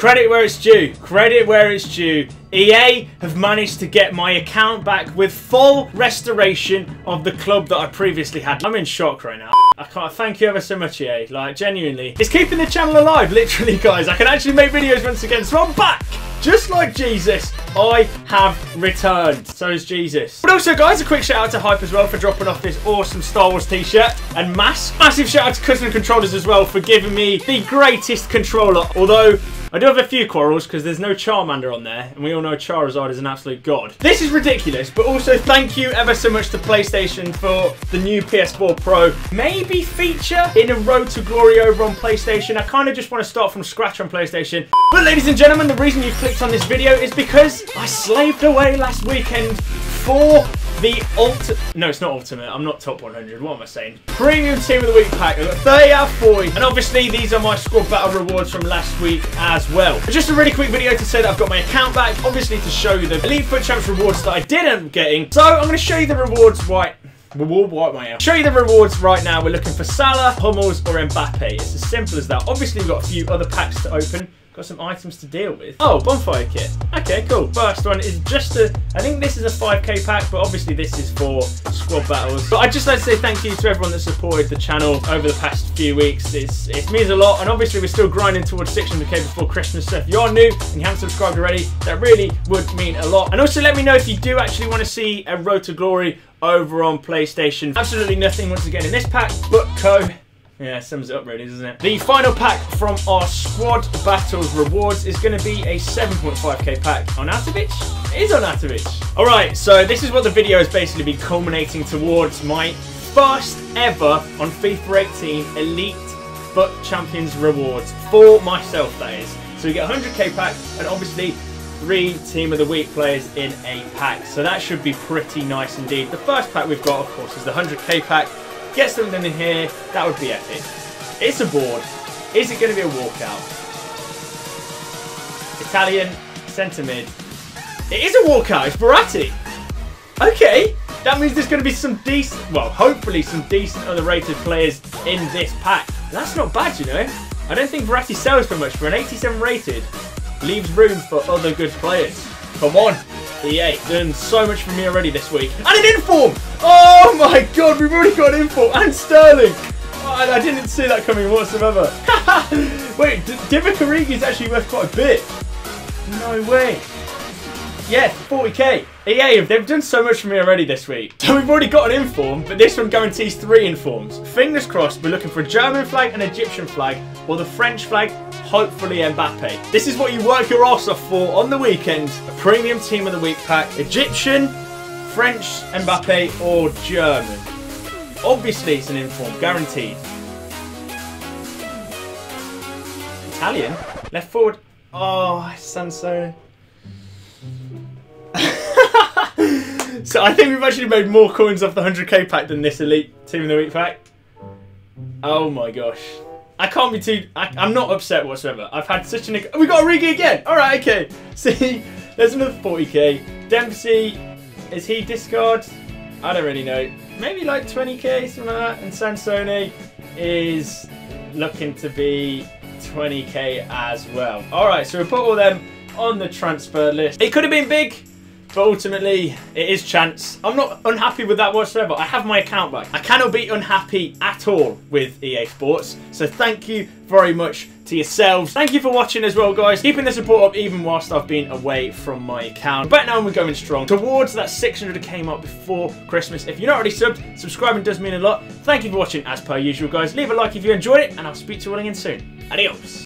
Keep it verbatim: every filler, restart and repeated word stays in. Credit where it's due. Credit where it's due. E A have managed to get my account back with full restoration of the club that I previously had. I'm in shock right now. I can't thank you ever so much, E A. Like, genuinely. It's keeping the channel alive, literally, guys. I can actually make videos once again, so I'm back. Just like Jesus, I have returned. So is Jesus. But also, guys, a quick shout out to Hype as well for dropping off this awesome Star Wars t-shirt and mask. Massive shout out to Custom Controllers as well for giving me the greatest controller. Although, I do have a few quarrels because there's no Charmander on there. And we all know Charizard is an absolute god. This is ridiculous. But also, thank you ever so much to PlayStation for the new P S four Pro. Maybe feature in a Road to Glory over on PlayStation. I kind of just want to start from scratch on PlayStation. But ladies and gentlemen, the reason you clicked on this video is because I slaved away last weekend for the ultimate. No, it's not ultimate. I'm not top one hundred. What am I saying? Premium Team of the Week pack. I've got thirty out of forty. And obviously, these are my squad battle rewards from last week as well. But just a really quick video to say that I've got my account back. Obviously, to show you the Elite Foot Champions rewards that I didn't getting. So, I'm going to show you the rewards right Reward wipe my out. Show you the rewards right now. We're looking for Salah, Hummels, or Mbappe. It's as simple as that. Obviously, we've got a few other packs to open. Got some items to deal with. Oh, bonfire kit. Okay, cool. First one is just a... I think this is a five K pack, but obviously this is for squad battles. But I'd just like to say thank you to everyone that supported the channel over the past few weeks. It's, it means a lot. And obviously we're still grinding towards six hundred K before Christmas. So if you're new and you haven't subscribed already, that really would mean a lot. And also let me know if you do actually want to see a Road to Glory over on PlayStation. Absolutely nothing once again in this pack, but co... Yeah, sums it up really, doesn't it? The final pack from our Squad Battles rewards is going to be a seven point five K pack. On Atovic? It is on Atovic. Alright, so this is what the video has basically been culminating towards. My first ever on FIFA eighteen Elite Foot Champions rewards. For myself, that is. So we get a one hundred K pack and obviously three Team of the Week players in a pack. So that should be pretty nice indeed. The first pack we've got, of course, is the one hundred K pack. Get something in here, that would be epic. It's a board. Is it going to be a walkout? Italian, centre mid. It is a walkout, it's Verratti. Okay, that means there's going to be some decent, well, hopefully some decent other rated players in this pack. That's not bad, you know. I don't think Verratti sells for much. For an eighty-seven rated, leaves room for other good players. Come on. E A, done so much for me already this week. And an inform! Oh my god, we've already got an inform. And Sterling! Oh, I, I didn't see that coming whatsoever. Wait, Divock Origi's actually worth quite a bit. No way. Yeah, forty K. E A, they've done so much for me already this week. So we've already got an inform, but this one guarantees three informs. Fingers crossed, we're looking for a German flag, an Egyptian flag, or the French flag, hopefully Mbappe. This is what you work your arse off for on the weekend. A Premium Team of the Week pack. Egyptian, French, Mbappe, or German. Obviously it's an inform, guaranteed. Italian? Left forward. Oh, Sansone. So I think we've actually made more coins off the one hundred K pack than this Elite Team of the Week pack. Oh my gosh. I can't be too... I, I'm not upset whatsoever. I've had such an... We got Origi again! Alright, okay. See, there's another forty K. Dempsey, is he discard? I don't really know. Maybe like twenty K, something like that. And Sansone is looking to be twenty K as well. Alright, so we put all them on the transfer list. It could have been big, but ultimately it is chance. I'm not unhappy with that whatsoever. I have my account back. I cannot be unhappy at all with E A Sports. So thank you very much to yourselves. Thank you for watching as well, guys. Keeping the support up even whilst I've been away from my account. But now we're going strong towards that six hundred K mark before Christmas. If you're not already subbed, subscribing does mean a lot. Thank you for watching as per usual, guys. Leave a like if you enjoyed it, and I'll speak to you all again soon. Adios.